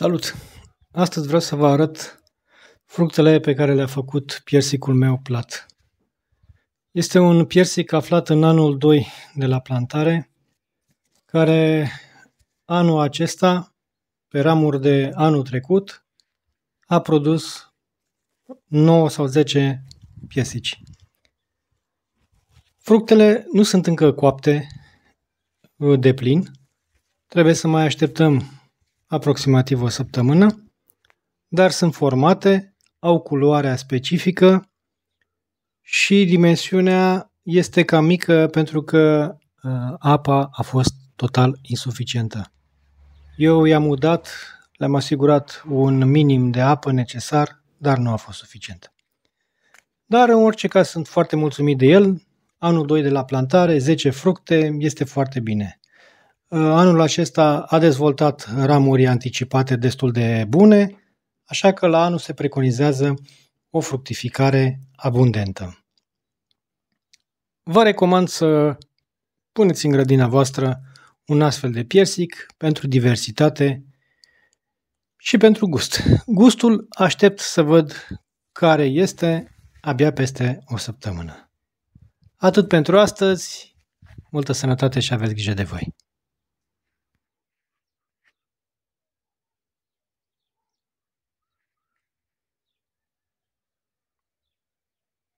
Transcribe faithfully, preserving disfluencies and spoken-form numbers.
Salut! Astăzi vreau să vă arăt fructele pe care le-a făcut piersicul meu plat. Este un piersic aflat în anul doi de la plantare, care anul acesta, pe ramuri de anul trecut, a produs nouă sau zece piersici. Fructele nu sunt încă coapte de plin, trebuie să mai așteptăm aproximativ o săptămână, dar sunt formate, au culoarea specifică și dimensiunea este cam mică pentru că apa a fost total insuficientă. Eu i-am udat, le-am asigurat un minim de apă necesar, dar nu a fost suficient. Dar în orice caz sunt foarte mulțumit de el. Anul doi de la plantare, zece fructe, este foarte bine. Anul acesta a dezvoltat ramuri anticipate destul de bune, așa că la anul se preconizează o fructificare abundentă. Vă recomand să puneți în grădina voastră un astfel de piersic pentru diversitate și pentru gust. Gustul aștept să văd care este abia peste o săptămână. Atât pentru astăzi, multă sănătate și aveți grijă de voi!